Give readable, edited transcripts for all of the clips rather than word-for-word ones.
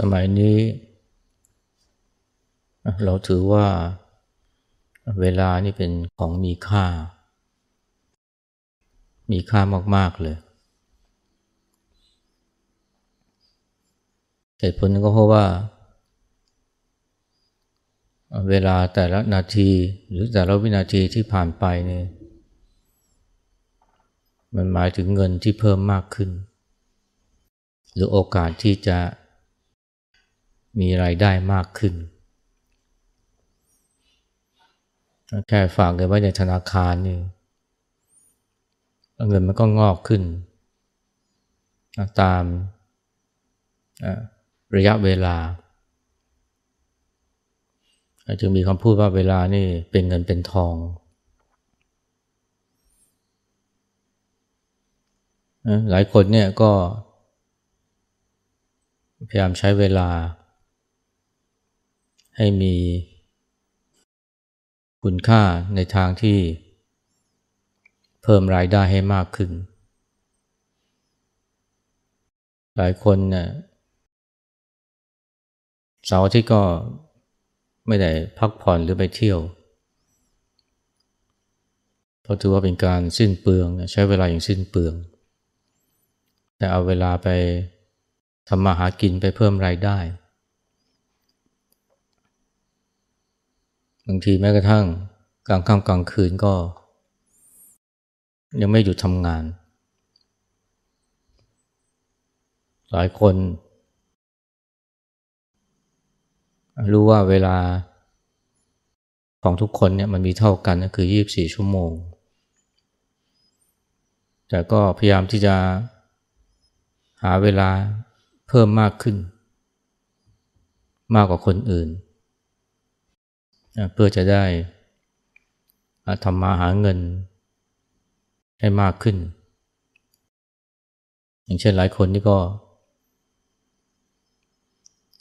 สมัยนี้เราถือว่าเวลานี่เป็นของมีค่ามากๆเลยเหตุผลก็เพราะว่าเวลาแต่ละนาทีหรือแต่ละวินาทีที่ผ่านไปนี่มันหมายถึงเงินที่เพิ่มมากขึ้นหรือโอกาสที่จะมีรายได้มากขึ้นแค่ฝากเงินไว้ในธนาคารนี่เงินมันก็งอกขึ้นตามระยะเวลาจึงมีคำพูดว่าเวลานี่เป็นเงินเป็นทองหลายคนเนี่ยก็พยายามใช้เวลาให้มีคุณค่าในทางที่เพิ่มรายได้ให้มากขึ้นหลายคนเนี่ยเสาร์อาทิตย์ก็ไม่ได้พักผ่อนหรือไปเที่ยวเพราะถือว่าเป็นการสิ้นเปลืองใช้เวลาอย่างสิ้นเปลืองแต่เอาเวลาไปทำมาหากินไปเพิ่มรายได้บางทีแม้กระทั่งกลางค่ำกลางคืนก็ยังไม่หยุดทำงานหลายคนรู้ว่าเวลาของทุกคนเนี่ยมันมีเท่ากันก็คือ24ชั่วโมงแต่ก็พยายามที่จะหาเวลาเพิ่มมากขึ้นมากกว่าคนอื่นเพื่อจะได้ทำมาหาเงินให้มากขึ้นอย่างเช่นหลายคนนี่ก็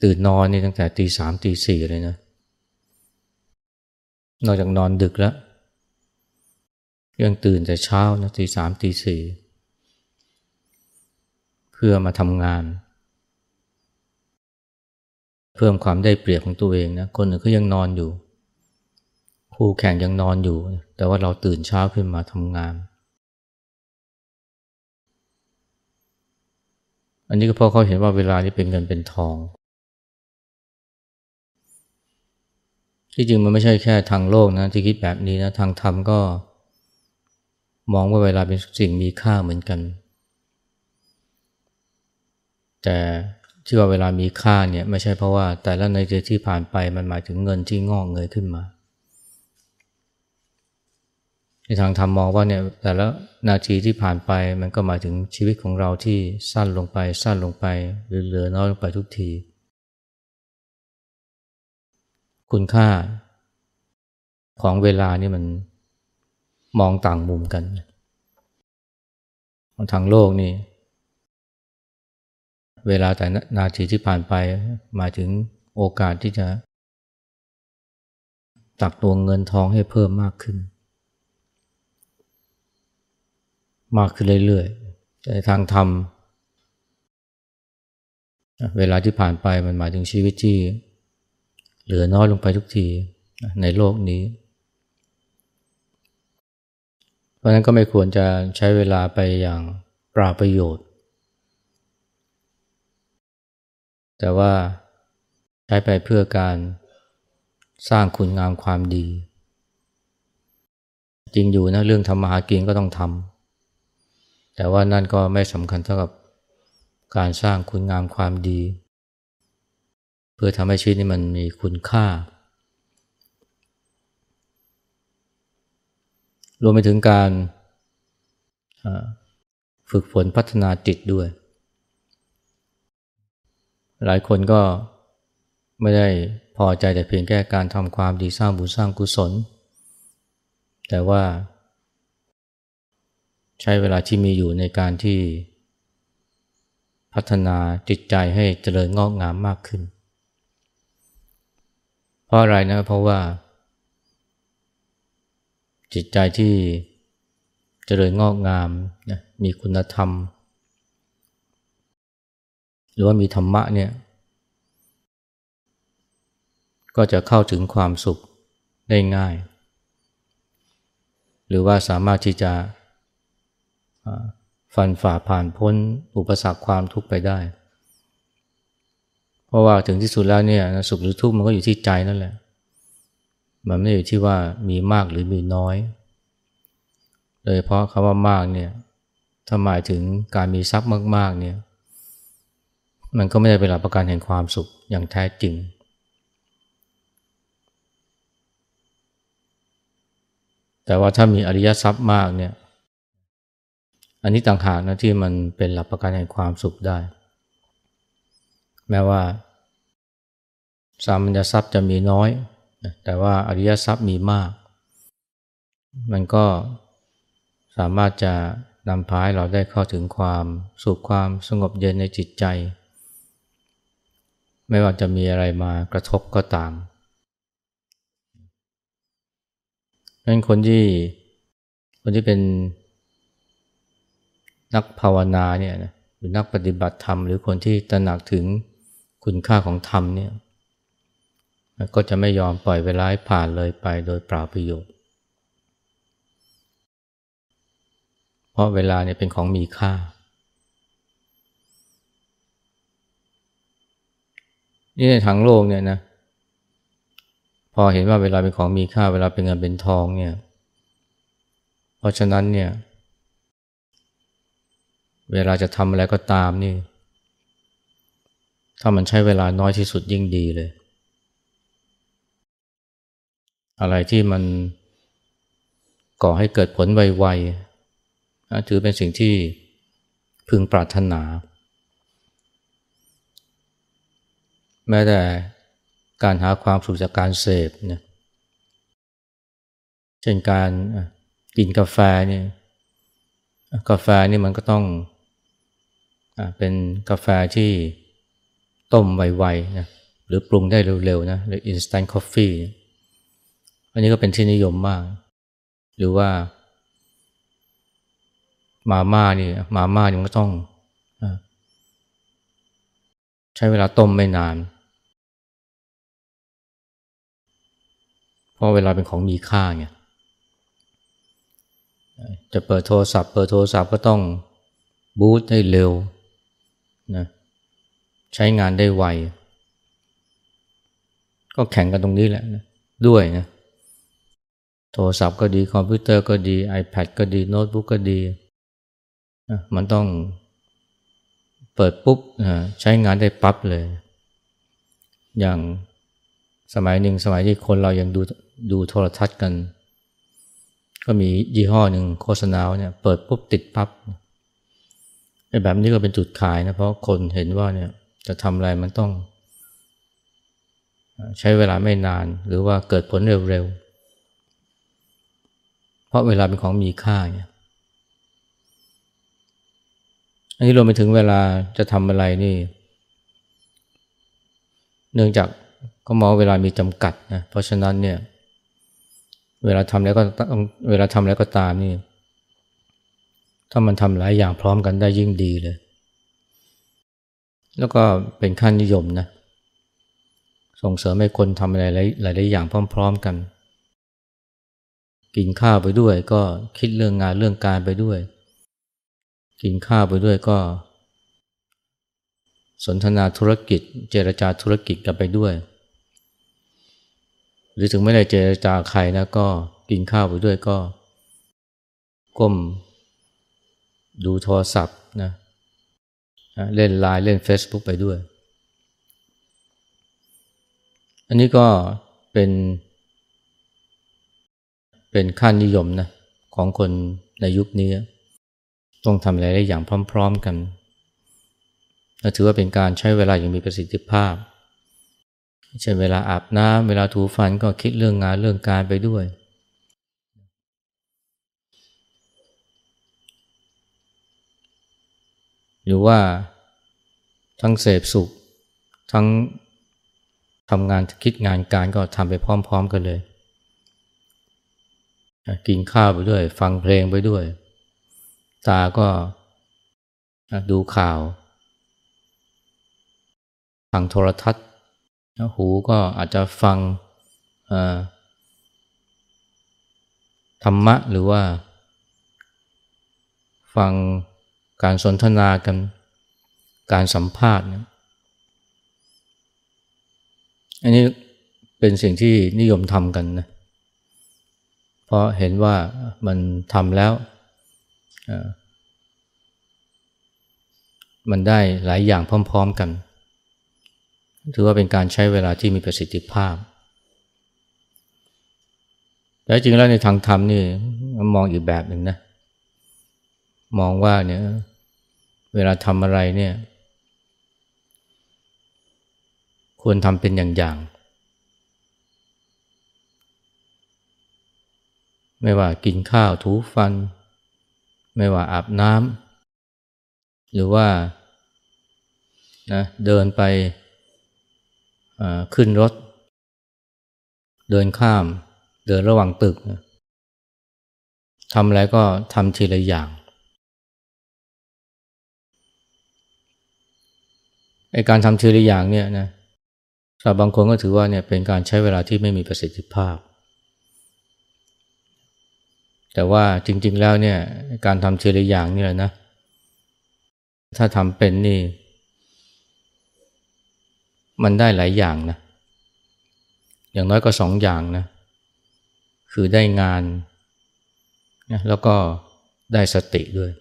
ตื่นนอนนี่ตั้งแต่ตีสามตีสี่เลยนะนอกจากนอนดึกแล้วยังตื่นแต่เช้านะตีสามตีสี่เพื่อมาทำงานเพิ่มความได้เปรียบของตัวเองนะคนอื่นก็ยังนอนอยู่คู่แข่งยังนอนอยู่แต่ว่าเราตื่นเช้าขึ้นมาทำงานอันนี้ก็เพราะเขาเห็นว่าเวลานี้เป็นเงินเป็นทองที่จริงมันไม่ใช่แค่ทางโลกนะที่คิดแบบนี้นะทางธรรมก็มองว่าเวลาเป็นสิ่งมีค่าเหมือนกันแต่ที่ว่าเวลามีค่าเนี่ยไม่ใช่เพราะว่าแต่ละนาทีที่ผ่านไปมันหมายถึงเงินที่งอกเงยขึ้นมาในทางธรรมมองว่าเนี่ยแต่ละนาทีที่ผ่านไปมันก็หมายถึงชีวิตของเราที่สั้นลงไปหรือเหลือน้อยลงไปทุกทีคุณค่าของเวลานี่มันมองต่างมุมกันทางโลกนี่เวลาแต่นาทีที่ผ่านไปหมายถึงโอกาสที่จะตักตวงเงินทองให้เพิ่มมากขึ้นเรื่อยๆแต่ทางธรรมเวลาที่ผ่านไปมันหมายถึงชีวิตที่เหลือน้อยลงไปทุกทีในโลกนี้เพราะฉะนั้นก็ไม่ควรจะใช้เวลาไปอย่างปราประโยชน์แต่ว่าใช้ไปเพื่อการสร้างคุณงามความดีจริงอยู่นะเรื่องทำมาหากินก็ต้องทำแต่ว่านั่นก็ไม่สำคัญเท่ากับการสร้างคุณงามความดีเพื่อทำให้ชีวิตนี้มันมีคุณค่ารวมไปถึงการฝึกฝนพัฒนาจิตด้วยหลายคนก็ไม่ได้พอใจแต่เพียงแค่การทำความดีสร้างบุญสร้างกุศลแต่ว่าใช้เวลาที่มีอยู่ในการที่พัฒนาจิตใจให้เจริญงอกงามมากขึ้นเพราะอะไรนะเพราะว่าจิตใจที่เจริญงอกงามนะมีคุณธรรมหรือว่ามีธรรมะเนี่ย ก็จะเข้าถึงความสุขได้ง่ายหรือว่าสามารถที่จะฟันฝ่าผ่านพ้นอุปสรรคความทุกข์ไปได้เพราะว่าถึงที่สุดแล้วเนี่ยสุขหรือทุกข์มันก็อยู่ที่ใจนั่นแหละมันไม่ได้อยู่ที่ว่ามีมากหรือมีน้อยโดยเพราะคำว่ามากเนี่ยถ้าหมายถึงการมีทรัพย์มากๆเนี่ยมันก็ไม่ได้เป็นหลักประกันแห่งความสุขอย่างแท้จริงแต่ว่าถ้ามีอริยทรัพย์มากเนี่ยอันนี้ต่างหากนะที่มันเป็นหลักประกันแห่งความสุขได้แม้ว่าสามัญญทรัพย์จะมีน้อยแต่ว่าอริยทรัพย์มีมากมันก็สามารถจะนำพาให้เราได้เข้าถึงความสุขความสงบเย็นในจิตใจไม่ว่าจะมีอะไรมากระทบก็ตามนั้นคนที่เป็นนักภาวนาเนี่ยนะหรือนักปฏิบัติธรรมหรือคนที่ตระหนักถึงคุณค่าของธรรมเนี่ยก็จะไม่ยอมปล่อยเวลาให้ผ่านเลยไปโดยเปล่าประโยชน์เพราะเวลาเนี่ยเป็นของมีค่านี่ในทางโลกเนี่ยนะพอเห็นว่าเวลาเป็นของมีค่าเวลาเป็นเงินเป็นทองเนี่ยเพราะฉะนั้นเนี่ยเวลาจะทำอะไรก็ตามนี่ถ้ามันใช้เวลาน้อยที่สุดยิ่งดีเลยอะไรที่มันก่อให้เกิดผลไวๆถือเป็นสิ่งที่พึงปรารถนาแม้แต่การหาความสุขจากการเสพเนี่ยเช่นการกินกาแฟเนี่ยกาแฟนี่มันก็ต้องเป็นกาแฟที่ต้มไวๆนะหรือปรุงได้เร็วๆนะหรือ instant coffee อันนี้ก็เป็นที่นิยมมากหรือว่ามาม่านี่มันก็ต้องใช้เวลาต้มไม่นานเพราะเวลาเป็นของมีค่าไงจะเปิดโทรศัพท์ก็ต้องบูตได้เร็วนะใช้งานได้ไวก็แข่งกันตรงนี้แหละนะด้วยนะโทรศัพท์ก็ดีคอมพิวเตอร์ก็ดี iPad ก็ดีโน้ตบุ๊กก็ดีนะมันต้องเปิดปุ๊บใช้งานได้ปั๊บเลยอย่างสมัยที่คนเรายังดูโทรทัศน์กันก็มียี่ห้อหนึ่งโฆษณาเนี่ยเปิดปุ๊บติดปั๊บไอ้แบบนี้ก็เป็นจุดขายนะเพราะคนเห็นว่าเนี่ยจะทำอะไรมันต้องใช้เวลาไม่นานหรือว่าเกิดผลเร็วๆเพราะเวลาเป็นของมีค่าเนี่ยอันนี้รวมไปถึงเวลาจะทำอะไรนี่เนื่องจากก็มองเวลามีจำกัดนะเพราะฉะนั้นเนี่ยเวลาทำแล้วก็ตามนี่ถ้ามันทำหลายอย่างพร้อมกันได้ยิ่งดีเลยแล้วก็เป็นขั้นนิยมนะส่งเสริมให้คนทำอะไรหลายอย่างพร้อมๆกันกินข้าวไปด้วยก็คิดเรื่องงานเรื่องการไปด้วยกินข้าวไปด้วยก็สนทนาธุรกิจเจรจาธุรกิจกันไปด้วยหรือถึงไม่ได้เจรจาใครนะก็กินข้าวไปด้วยก็ก้มดูโทรศัพท์นะเล่นไลน์เล่น Facebook ไปด้วยอันนี้ก็เป็นขั้นนิยมนะของคนในยุคนี้ต้องทำอะไรได้อย่างพร้อมๆกันถือว่าเป็นการใช้เวลาอย่างมีประสิทธิภาพเช่นเวลาอาบน้ำเวลาถูฟันก็คิดเรื่องงานเรื่องการไปด้วยหรือว่าทั้งเสพสุขทั้งทำงานคิดงานการก็ทำไปพร้อมๆกันเลยกินข้าวไปด้วยฟังเพลงไปด้วยตาก็ดูข่าวทางโทรทัศน์ หูก็อาจจะฟังธรรมะหรือว่าฟังการสนทนากันการสัมภาษณ์นะอันนี้เป็นสิ่งที่นิยมทำกันนะเพราะเห็นว่ามันทำแล้วมันได้หลายอย่างพร้อมๆกันถือว่าเป็นการใช้เวลาที่มีประสิทธิภาพแต่จริงแล้วในทางธรรมนี่มองอีกแบบหนึ่งนะมองว่าเนี่ยเวลาทำอะไรเนี่ยควรทำเป็นอย่างๆไม่ว่ากินข้าวถูฟันไม่ว่าอาบน้ำหรือว่านะเดินไปขึ้นรถเดินข้ามเดินระหว่างตึกนะทำอะไรก็ทำทีละอย่างไอ้การทำทีละอย่างเนี่ยนะสำหรับบางคนก็ถือว่าเนี่ยเป็นการใช้เวลาที่ไม่มีประสิทธิภาพแต่ว่าจริงๆแล้วเนี่ยการทำทีละอย่างเนี่ยนะถ้าทำเป็นนี่มันได้หลายอย่างนะอย่างน้อยก็สองอย่างนะคือได้งานนะแล้วก็ได้สติด้วย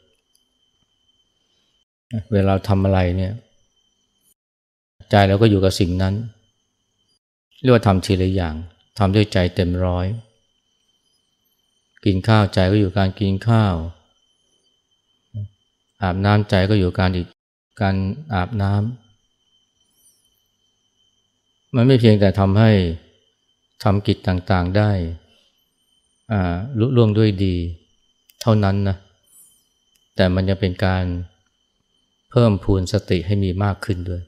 เวลาทำอะไรเนี่ยใจเราก็อยู่กับสิ่งนั้นเรียกว่าทำทีละอย่างทำด้วยใจเต็มร้อยกินข้าวใจก็อยู่การกินข้าวอาบน้ำใจก็อยู่การอาบน้ำมันไม่เพียงแต่ทำให้ทำกิจต่างๆได้ลุล่วงด้วยดีเท่านั้นนะแต่มันยังเป็นการเพิ่มพูนสติให้มีมากขึ้นด้วย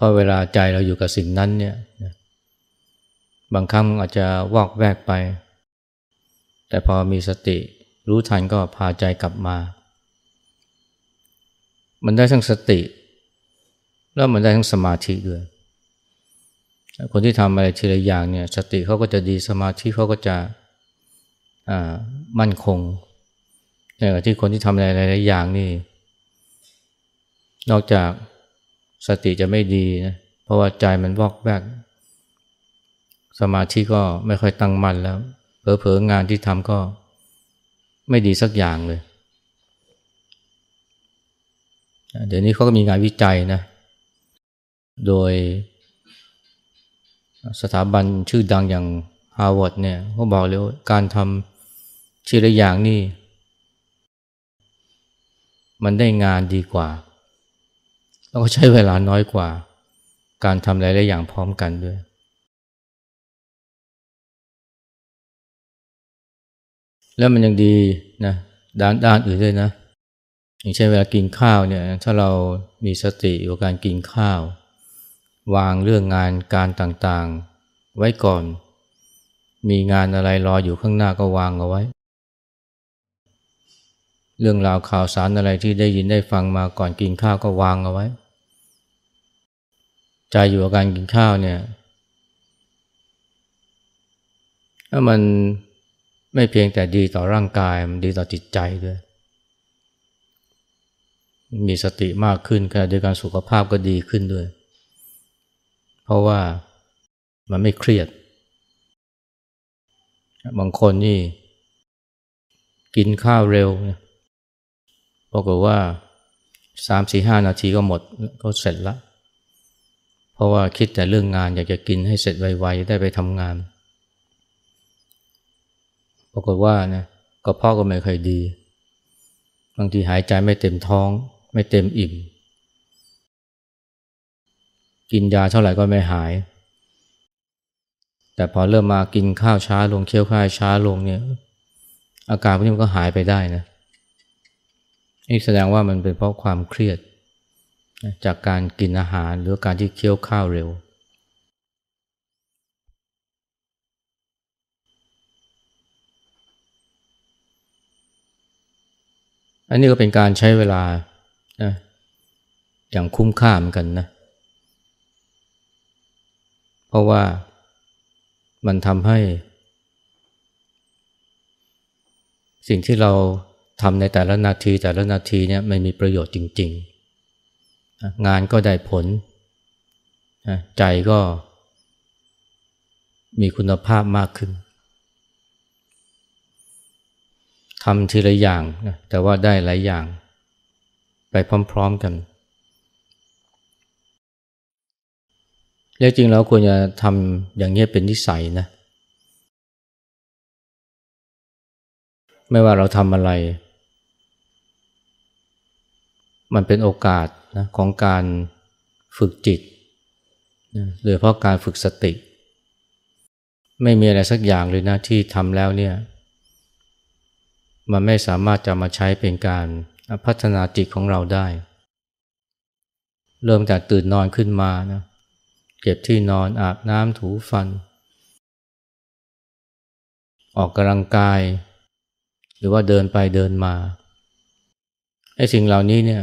พอเวลาใจเราอยู่กับสิ่งนั้นเนี่ยบางครั้งอาจจะวอกแวกไปแต่พอมีสติรู้ทันก็พาใจกลับมามันได้ทั้งสติแล้วมันได้ทั้งสมาธิด้วยคนที่ทำอะไรทีละอย่างเนี่ยสติเขาก็จะดีสมาธิเขาก็จะมั่นคงในขณะที่คนที่ทำอะไรหลายๆอย่างนี่นอกจากสติจะไม่ดีนะเพราะว่าใจมันวอกแวกสมาธิก็ไม่ค่อยตั้งมั่นแล้วเผลอๆงานที่ทำก็ไม่ดีสักอย่างเลยเดี๋ยวนี้เขาก็มีงานวิจัยนะโดยสถาบันชื่อดังอย่าง Harvard เนี่ยเขาบอกเลยว่าการทำทีละอย่างนี่มันได้งานดีกว่าแล้วก็ใช้เวลาน้อยกว่าการทำหลายๆอย่างพร้อมกันด้วยแล้วมันยังดีนะด้านอื่นด้วยนะอย่างเช่นเวลากินข้าวเนี่ยถ้าเรามีสติอยู่กับการกินข้าววางเรื่องงานการต่างๆไว้ก่อนมีงานอะไรรออยู่ข้างหน้าก็วางเอาไว้เรื่องราวข่าวสารอะไรที่ได้ยินได้ฟังมาก่อนกินข้าวก็วางเอาไว้ใจอยู่กับการกินข้าวเนี่ยถ้ามันไม่เพียงแต่ดีต่อร่างกายมันดีต่อจิตใจด้วยมีสติมากขึ้นการด้วยการสุขภาพก็ดีขึ้นด้วยเพราะว่ามันไม่เครียดบางคนนี่กินข้าวเร็วบอกว่า 3-4-5 นาทีก็หมดก็เสร็จละเพราะว่าคิดแต่เรื่องงานอยากจะกินให้เสร็จไวๆจะได้ไปทำงานปรากฏว่านะกระเพาะก็ไม่ค่อยดีบางทีหายใจไม่เต็มท้องไม่เต็มอิ่มกินยาเท่าไหร่ก็ไม่หายแต่พอเริ่มมากินข้าวช้าลงเคี้ยวข้าวช้าลงเนี่ยอาการพวกนี้มันก็หายไปได้นะนี่แสดงว่ามันเป็นเพราะความเครียดจากการกินอาหารหรือการที่เคี้ยวข้าวเร็วอันนี้ก็เป็นการใช้เวลานะอย่างคุ้มค่าเหมือนกันนะ เพราะว่ามันทำให้สิ่งที่เราทำในแต่ละนาทีเนี่ยมันมีประโยชน์จริงๆงานก็ได้ผลใจก็มีคุณภาพมากขึ้นทำทีละอย่างแต่ว่าได้หลายอย่างไปพร้อมๆกันแล้วจริงเราควรจะทำอย่างนี้เป็นนิสัยนะไม่ว่าเราทำอะไรมันเป็นโอกาสนะของการฝึกจิตโดยเฉพาะการฝึกสติไม่มีอะไรสักอย่างเลยนะที่ทำแล้วเนี่ยมันไม่สามารถจะมาใช้เป็นการพัฒนาจิตของเราได้เริ่มจากตื่นนอนขึ้นมานะเก็บที่นอนอาบน้ำถูฟันออกกำลังกายหรือว่าเดินไปเดินมาไอ้สิ่งเหล่านี้เนี่ย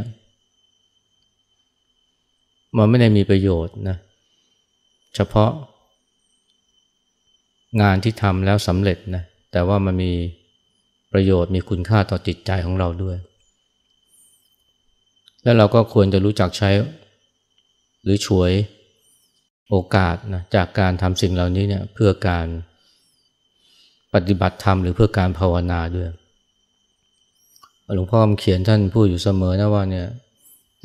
มันไม่ได้มีประโยชน์นะเฉพาะงานที่ทำแล้วสำเร็จนะแต่ว่ามันมีประโยชน์มีคุณค่าต่อจิตใจของเราด้วยแล้วเราก็ควรจะรู้จักใช้หรือฉวยโอกาสนะจากการทำสิ่งเหล่านี้เนี่ยเพื่อการปฏิบัติธรรมหรือเพื่อการภาวนาด้วยหลวงพ่อคำเขียนท่านพูดอยู่เสมอนะว่าเนี่ย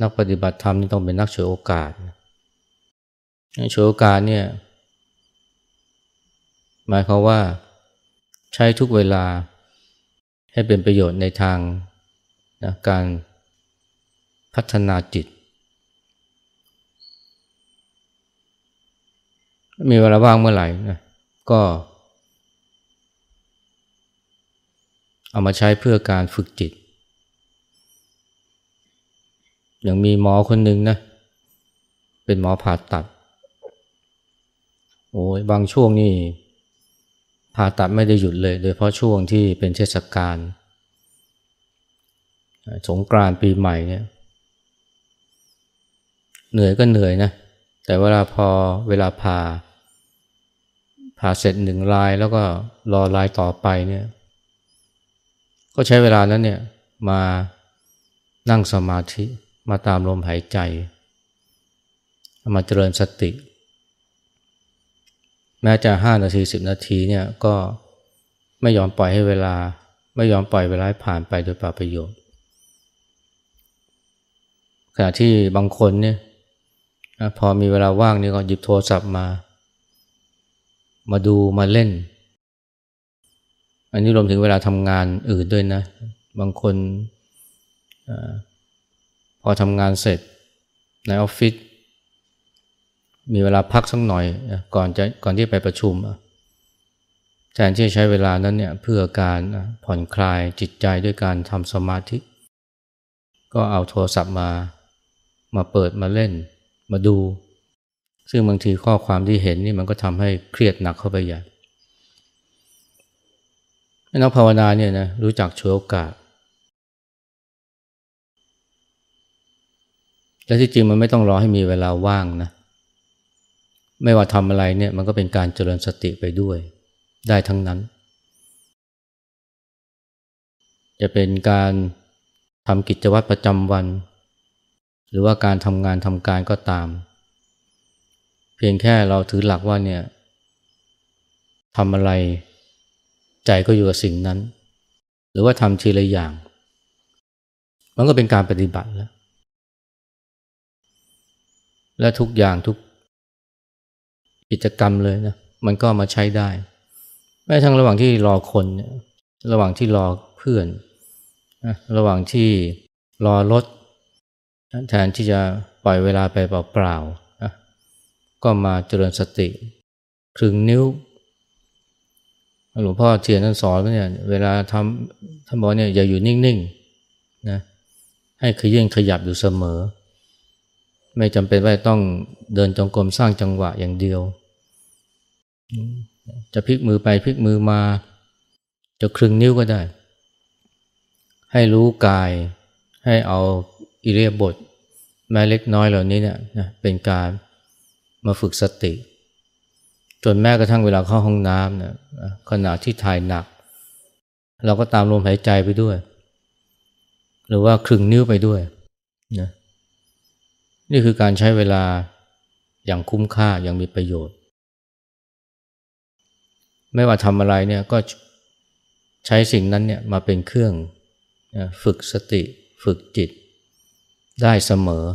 นักปฏิบัติธรรมนี่ต้องเป็นนักฉวยโอกาสฉวยโอกาสเนี่ยหมายความว่าใช้ทุกเวลาให้เป็นประโยชน์ในทางนะการพัฒนาจิตมีเวลาว่างเมื่อไหร่นะก็เอามาใช้เพื่อการฝึกจิตอย่างมีหมอคนหนึ่งนะเป็นหมอผ่าตัดโอ้ยบางช่วงนี่ผ่าตัดไม่ได้หยุดเลยโดยเฉพาะช่วงที่เป็นเทศกาลสงกรานต์ปีใหม่เนี่ยเหนื่อยก็เหนื่อยนะแต่เวลาผ่าเสร็จหนึ่งรายแล้วก็รอรายต่อไปเนี่ยก็ใช้เวลานั้นเนี่ยมานั่งสมาธิมาตามลมหายใจมาเจริญสติแม้จะ5นาที10นาทีเนี่ยก็ไม่ยอมปล่อยเวลาผ่านไปโดยเปล่าประโยชน์ขณะที่บางคนเนี่ยพอมีเวลาว่างนี่ก็หยิบโทรศัพท์มาดูมาเล่นอันนี้รวมถึงเวลาทำงานอื่นด้วยนะบางคนพอทำงานเสร็จในออฟฟิศมีเวลาพักสักหน่อยก่อนที่ไปประชุมแทนที่จะใช้เวลานั้นเนี่ยเพื่อการผ่อนคลายจิตใจด้วยการทำสมาธิก็เอาโทรศัพท์มาเปิดมาเล่นมาดูซึ่งบางทีข้อความที่เห็นนี่มันก็ทำให้เครียดหนักเข้าไปใหญ่นักภาวนาเนี่ยนะรู้จักฉวยโอกาสและที่จริงมันไม่ต้องรอให้มีเวลาว่างนะไม่ว่าทำอะไรเนี่ยมันก็เป็นการเจริญสติไปด้วยได้ทั้งนั้นจะเป็นการทำกิจวัตรประจำวันหรือว่าการทำงานทำการก็ตามเพียงแค่เราถือหลักว่าเนี่ยทำอะไรใจก็อยู่กับสิ่งนั้นหรือว่าทำทีละอย่างมันก็เป็นการปฏิบัติแล้วและทุกอย่างทุกกิจกรรมเลยนะมันก็มาใช้ได้แม้ทั้งระหว่างที่รอคนระหว่างที่รอเพื่อนระหว่างที่รอรถแทนที่จะปล่อยเวลาไปเปล่าๆก็มาเจริญสติครึ่งนิ้วหลวงพ่อเทียนท่านสอนว่าเนี่ยเวลาทำหมอเนี่ยอย่าอยู่นิ่งๆนะให้ขยื่นขยับอยู่เสมอไม่จำเป็นว่าต้องเดินจงกรมสร้างจังหวะอย่างเดียวจะพลิกมือไปพลิกมือมาจะครึ่งนิ้วก็ได้ให้รู้กายให้เอาอิเลียบทแม้เล็กน้อยเหล่านี้เนี่ยนะเป็นการมาฝึกสติ จนแม้กระทั่งเวลาเข้าห้องน้ำเนี่ยขณะที่ถ่ายหนักเราก็ตามลมหายใจไปด้วยหรือว่าคลึงนิ้วไปด้วยนะนี่คือการใช้เวลาอย่างคุ้มค่าอย่างมีประโยชน์ไม่ว่าทำอะไรเนี่ยก็ใช้สิ่งนั้นเนี่ยมาเป็นเครื่องฝึกสติฝึกจิตได้เสมอ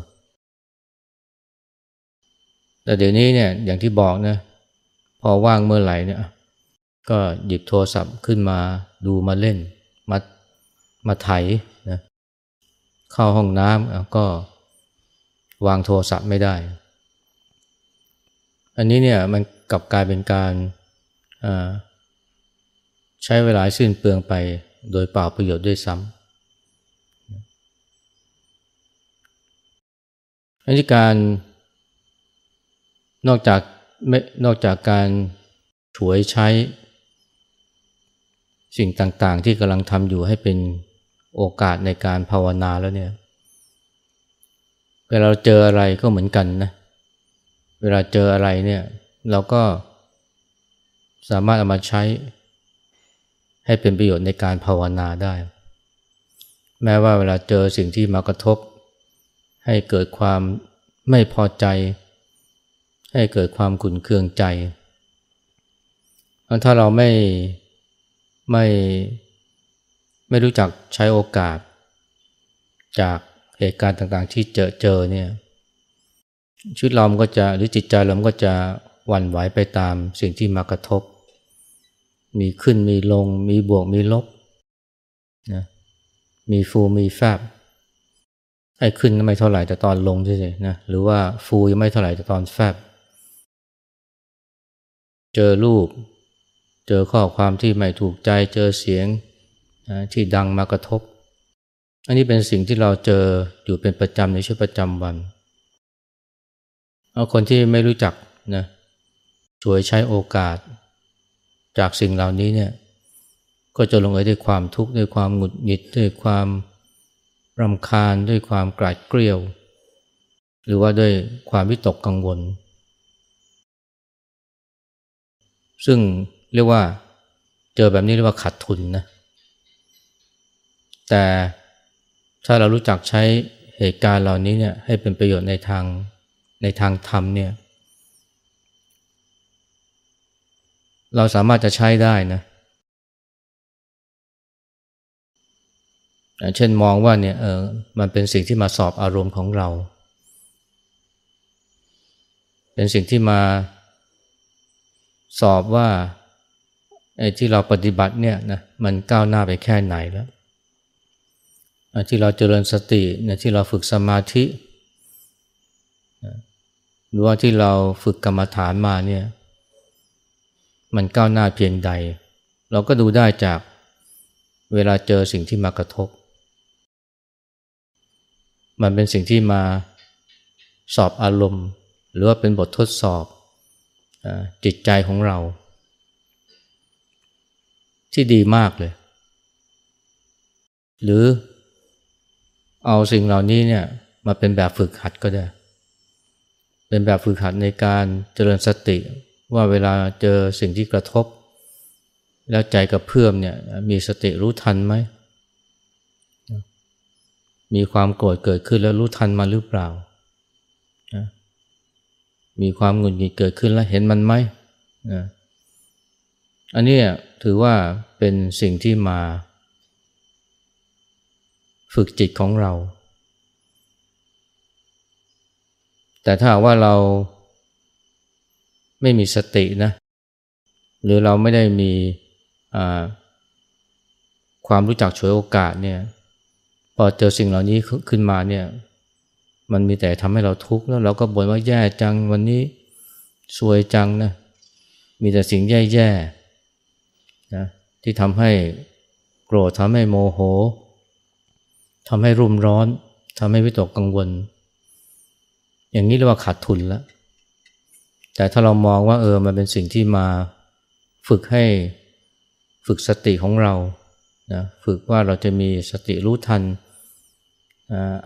แต่เดี๋ยวนี้เนี่ยอย่างที่บอกนะพอว่างเมื่อไหร่เนี่ยก็หยิบโทรศัพท์ขึ้นมาดูมาเล่นมาไถนะเข้าห้องน้ำก็วางโทรศัพท์ไม่ได้อันนี้เนี่ยมันกลับกลายเป็นการใช้เวลาสิ้นเปลืองไปโดยเปล่าประโยชน์ด้วยซ้ำอันนี้การนอกจากการฉวยใช้สิ่งต่างๆที่กำลังทำอยู่ให้เป็นโอกาสในการภาวนาแล้วเนี่ยเวลาเราเจออะไรก็เหมือนกันนะเวลาเจออะไรเนี่ยเราก็สามารถเอามาใช้ให้เป็นประโยชน์ในการภาวนาได้แม้ว่าเวลาเจอสิ่งที่มากระทบให้เกิดความไม่พอใจให้เกิดความขุ่นเคืองใจถ้าเราไม่รู้จักใช้โอกาสจากเหตุการณ์ต่างๆที่เจอเนี่ยชีวิตเราก็จะหรือจิตใจเราก็จะหวั่นไหวไปตามสิ่งที่มากระทบมีขึ้นมีลงมีบวกมีลบนะมีฟูมีแฟบไอ้ขึ้นไม่เท่าไหร่แต่ตอนลงใช่ไหมนะหรือว่าฟูยังไม่เท่าไหร่แต่ตอนแฟบเจอรูปเจอข้อความที่ไม่ถูกใจเจอเสียงนะที่ดังมากระทบอันนี้เป็นสิ่งที่เราเจออยู่เป็นประจำในชีวิตประจำวันเอาคนที่ไม่รู้จักนะฉวยใช้โอกาสจากสิ่งเหล่านี้เนี่ยก็จะลงเอยด้วยความทุกข์ด้วยความหงุดหงิดด้วยความรำคาญด้วยความกลาดเกลียวหรือว่าด้วยความวิตกกังวลซึ่งเรียกว่าเจอแบบนี้เรียกว่าขาดทุนนะแต่ถ้าเรารู้จักใช้เหตุการณ์เหล่านี้เนี่ยให้เป็นประโยชน์ในทางธรรมเนี่ยเราสามารถจะใช้ได้นะเช่นมองว่าเนี่ยมันเป็นสิ่งที่มาสอบอารมณ์ของเราเป็นสิ่งที่มาสอบว่าไอ้ที่เราปฏิบัติเนี่ยนะมันก้าวหน้าไปแค่ไหนแล้วที่เราเจริญสตินะที่เราฝึกสมาธิหรือว่าที่เราฝึกกรรมฐานมาเนี่ยมันก้าวหน้าเพียงใดเราก็ดูได้จากเวลาเจอสิ่งที่มากระทบมันเป็นสิ่งที่มาสอบอารมณ์หรือว่าเป็นบททดสอบจิตใจของเราที่ดีมากเลยหรือเอาสิ่งเหล่านี้เนี่ยมาเป็นแบบฝึกหัดก็ได้เป็นแบบฝึกหัดในการเจริญสติว่าเวลาเจอสิ่งที่กระทบแล้วใจกระเพื่อมเนี่ยมีสติรู้ทันไหมมีความโกรธเกิดขึ้นแล้วรู้ทันมันหรือเปล่ามีความหงุดหงิดเกิดขึ้นแล้วเห็นมันไหมอันนี้ถือว่าเป็นสิ่งที่มาฝึกจิตของเราแต่ถ้าว่าเราไม่มีสตินะหรือเราไม่ได้มีความรู้จักฉวยโอกาสเนี่ยพอเจอสิ่งเหล่านี้ขึ้นมาเนี่ยมันมีแต่ทำให้เราทุกข์แล้วเราก็บ่นว่าแย่จังวันนี้ซวยจังนะมีแต่สิ่งแย่ๆนะที่ทำให้โกรธทำให้โมโหทำให้รุ่มร้อนทำให้วิตกกังวลอย่างนี้เรียกว่าขาดทุนแล้วแต่ถ้าเรามองว่ามันเป็นสิ่งที่มาฝึกให้ฝึกสติของเรานะฝึกว่าเราจะมีสติรู้ทัน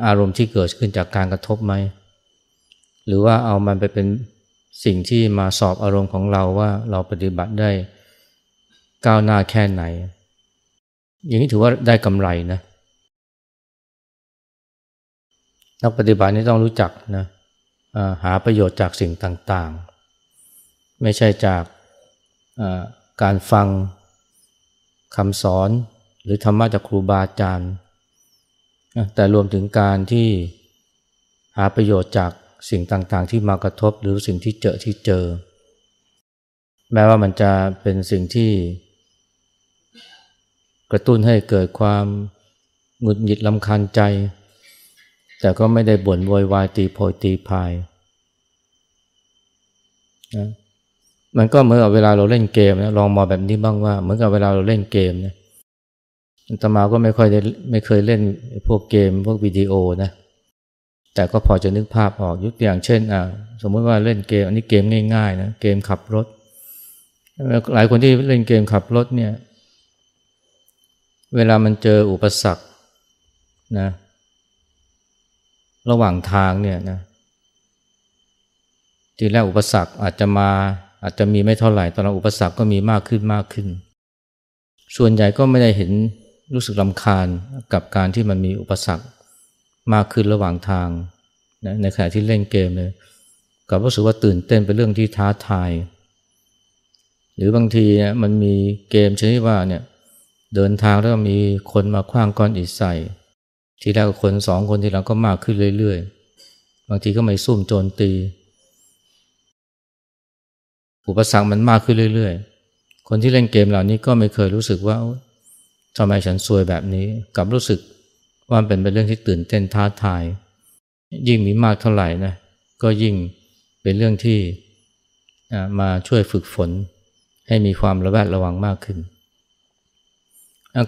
อารมณ์ที่เกิดขึ้นจากการกระทบไหมหรือว่าเอามันไปเป็น สิ่งที่มาสอบอารมณ์ของเราว่าเราปฏิบัติได้ก้าวหน้าแค่ไหนอย่างนี้ถือว่าได้กำไรนะนักปฏิบัตินี่ต้องรู้จักนะหาประโยชน์จากสิ่งต่างๆไม่ใช่จากการฟังคำสอนหรือธรรมะจากครูบาอาจารย์แต่รวมถึงการที่หาประโยชน์จากสิ่งต่างๆที่มากระทบหรือสิ่งที่เจอแม้ว่ามันจะเป็นสิ่งที่กระตุ้นให้เกิดความหงุดหงิดรำคาญใจแต่ก็ไม่ได้บ่นโวยวายตีโพยตีพายนะมันก็เหมือนกับเวลาเราเล่นเกมนะลองมองแบบนี้บ้างว่าเหมือนกับเวลาเราเล่นเกมนะอาตมาก็ไม่เคยเล่นพวกเกมพวกวิดีโอนะแต่ก็พอจะนึกภาพออกยกตัวอย่างเช่นสมมติว่าเล่นเกมอันนี้เกมง่ายๆนะเกมขับรถหลายคนที่เล่นเกมขับรถเนี่ยเวลามันเจออุปสรรคนะระหว่างทางเนี่ยนะทีแรกอุปสรรคอาจจะมีไม่เท่าไหร่ตอนนั้นอุปสรรคก็มีมากขึ้นส่วนใหญ่ก็ไม่ได้เห็นรู้สึกรำคาญกับการที่มันมีอุปสรรคมากขึ้นระหว่างทางนะในขณะที่เล่นเกมเลยกลับรู้สึกว่าตื่นเต้นเป็นเรื่องที่ท้าทายหรือบางทีนะมันมีเกมชนิดว่าเนี่ยเดินทางแล้วมีคนมาขว้างก้อนอิฐใส่ทีแรกก็คนสองคนทีหลังก็มากขึ้นเรื่อยๆบางทีก็ไม่ซุ่มโจมตีอุปสรรคมันมากขึ้นเรื่อยๆคนที่เล่นเกมเหล่านี้ก็ไม่เคยรู้สึกว่าทำไมฉันซวยแบบนี้กลับรู้สึกว่ามันเป็นเรื่องที่ตื่นเต้นท้าทายยิ่งมีมากเท่าไหร่นะก็ยิ่งเป็นเรื่องที่มาช่วยฝึกฝนให้มีความระแวดระวังมากขึ้น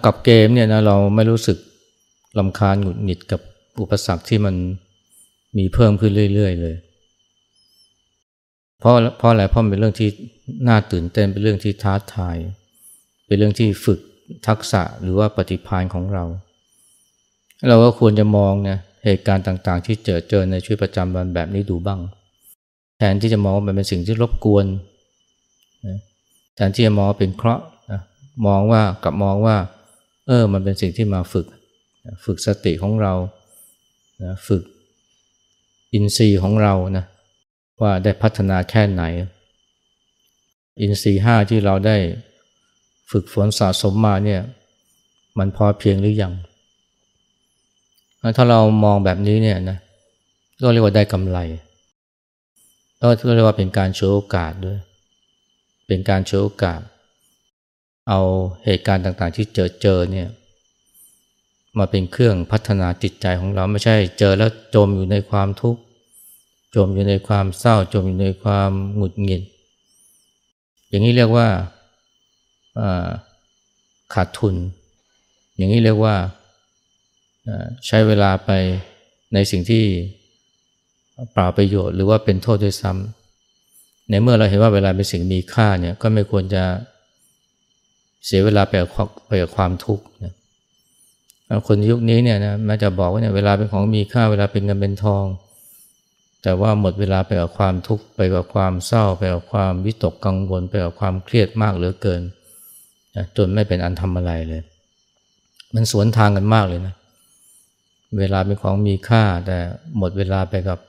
กับเกมเนี่ยนะเราไม่รู้สึกรำคาญหงุดหงิดกับอุปสรรคที่มันมีเพิ่มขึ้นเรื่อยๆเลยเพราะอะไรเพราะเป็นเรื่องที่น่าตื่นเต้นเป็นเรื่องที่ท้าทายเป็นเรื่องที่ฝึกทักษะหรือว่าปฏิภาณของเราก็ควรจะมองนะเหตุการณ์ต่างๆที่เจอในชีวิตประจำวันแบบนี้ดูบ้างแทนที่จะมองว่ามันเป็นสิ่งที่รบกวนนะแทนที่จะมองเป็นเคราะห์นะมองว่ามันเป็นสิ่งที่มาฝึกสติของเรานะฝึกอินทรีย์ของเรานะว่าได้พัฒนาแค่ไหนอินทรีย์5ที่เราได้ฝึกฝนสะสมมาเนี่ยมันพอเพียงหรือยังถ้าเรามองแบบนี้เนี่ยนะก็เรียกว่าได้กำไรก็เรียกว่าเป็นการโชว์โอกาสด้วยเป็นการโชว์โอกาสเอาเหตุการณ์ต่างๆที่เจอเนี่ยมาเป็นเครื่องพัฒนาจิตใจของเราไม่ใช่เจอแล้วจมอยู่ในความทุกข์จมอยู่ในความเศร้าจมอยู่ในความหงุดหงิดอย่างนี้เรียกว่าขาดทุนอย่างนี้เรียกว่าใช้เวลาไปในสิ่งที่เปล่าประโยชน์หรือว่าเป็นโทษด้วยซ้ำในเมื่อเราเห็นว่าเวลาเป็นสิ่งมีค่าเนี่ยก็ไม่ควรจะเสียเวลาไปกับความทุกข์นะคนยุคนี้เนี่ยนะแม้จะบอกว่าเนี่ยเวลาเป็นของมีค่าเวลาเป็นเงินเป็นทองแต่ว่าหมดเวลาไปกับความทุกข์ไปกับความเศร้าไปกับความวิตกกังวลไปกับความเครียดมากเหลือเกินนะจนไม่เป็นอันทำอะไรเลยมันสวนทางกันมากเลยนะเวลาเป็นของมีค่าแต่หมดเวลาไปกับ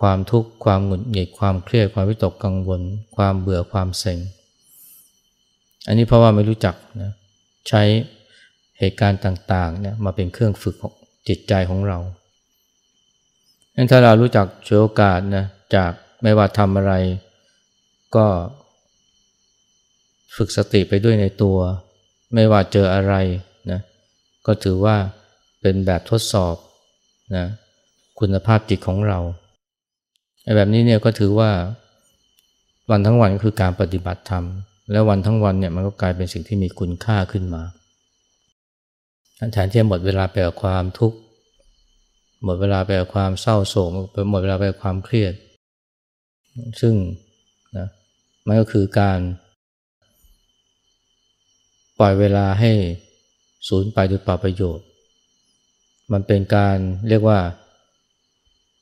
ความทุกข์ความหงุดหงิดความเครียดความวิตกกังวลความเบื่อความเซ็งอันนี้เพราะว่าไม่รู้จักนะใช้เหตุการณ์ต่างๆเนี่ยมาเป็นเครื่องฝึกของจิตใจของเรางั้นถ้าเรารู้จักฉวยโอกาสนะจากไม่ว่าทำอะไรก็ฝึกสติไปด้วยในตัวไม่ว่าเจออะไรนะก็ถือว่าเป็นแบบทดสอบนะคุณภาพจิตของเราแบบนี้เนี่ยก็ถือว่าวันทั้งวันก็คือการปฏิบัติธรรมและวันทั้งวันเนี่ยมันก็กลายเป็นสิ่งที่มีคุณค่าขึ้นมาแทนที่จะหมดเวลาไปกับความทุกข์หมดเวลาไปกับความเศร้าโศกหมดเวลาไปกับความเครียดซึ่งนะมันก็คือการปล่อยเวลาให้สูญไปโดยเปล่าประโยชน์มันเป็นการเรียกว่า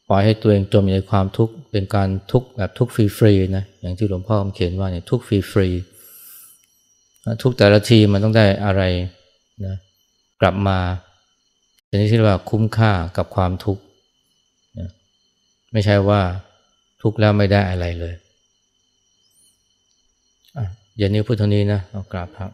ปล่อยให้ตัวเองจมอยู่ในความทุกข์ เป็นการทุกข์แบบทุกข์ฟรีๆนะอย่างที่หลวงพ่อเขียนว่าเนี่ยทุกข์ฟรีๆทุกแต่ละทีมันต้องได้อะไรนะกลับมาชนิดที่เรียกว่าคุ้มค่ากับความทุกข์นะไม่ใช่ว่าทุกข์แล้วไม่ได้อะไรเลยอย่างนี้พุทธนี้นะเอากราบครับ